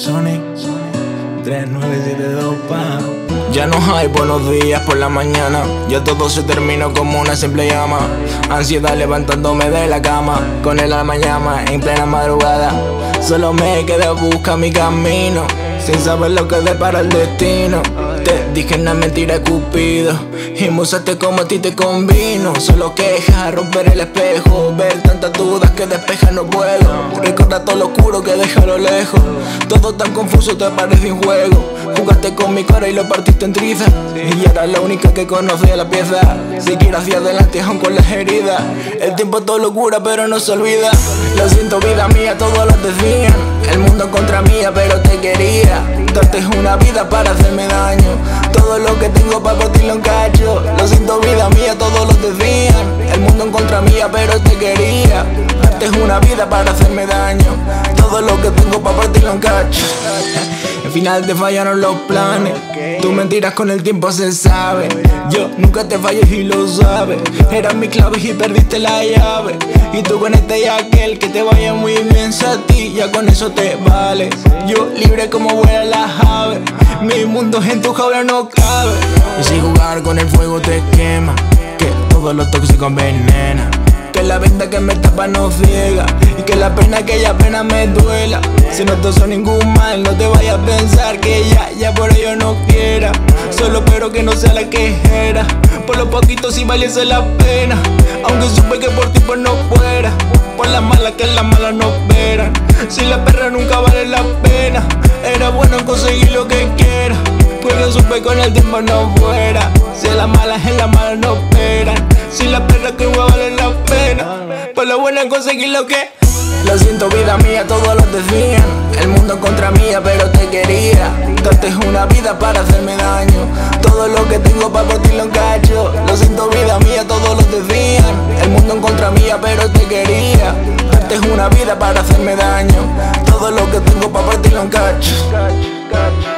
Sony 3972 pa. Ya no hay buenos días por la mañana, ya todo se terminó como una simple llama. Ansiedad levantándome de la cama, con el alma llama en plena madrugada. Solo me quedé a buscar mi camino, sin saber lo que depara el destino. Te dije una mentira, Cupido, y me usaste como a ti te convino. Solo queja, romper el espejo, ver tantas dudas que despeja no puedo. Recorda todo lo oscuro que deja a lo lejos, todo tan confuso te parece un juego. Jugaste con mi cara y lo partiste en trizas, y era la única que conocía la pieza. Seguir hacia adelante aún con las heridas, el tiempo es todo locura pero no se olvida. Lo siento vida mía, todos lo decían, el mundo contra mía pero te quería. Darte una vida para hacerme daño, todo lo que tengo para partirlo en cacho. Lo siento vida mía, todos lo decían, el mundo en contra mía pero te quería. Darte una vida para hacerme daño, todo lo que tengo para partirlo en cacho. Al final te fallaron los planes, tus mentiras con el tiempo se sabe. Yo nunca te fallé y lo sabes, eras mi clave y perdiste la llave. Y tú con este y aquel, que te vaya muy inmensa a ti, ya con eso te vale. Yo libre como vuelan las aves, mi mundo en tu jaula no cabe. Y si jugar con el fuego te quema, que todo lo tóxico envenena, que la venda que me tapa no ciega, y que la pena que ella apenas me duela. Si no te hizo ningún mal, no te vayas a pensar que ya por ello no quiera. Solo espero que no sea la quejera, por lo poquito si valiese la pena. Aunque supe que por ti pues no fuera, por las malas que las malas no esperan. Si la perra nunca vale la pena, era bueno conseguir lo que quiera, pero supe con el tiempo no fuera. Si las malas en las malas no esperan, si la perra que hueva vale la pena, por lo bueno conseguir lo que. Lo siento vida mía, todos lo decían, el mundo contra mía pero te quería. Darte una vida para hacerme daño, todo lo que tengo para partirlo en cacho. Lo siento vida mía, todos lo decían, el mundo en contra mía pero te quería. Darte una vida para hacerme daño, todo lo que tengo para partirlo en cacho.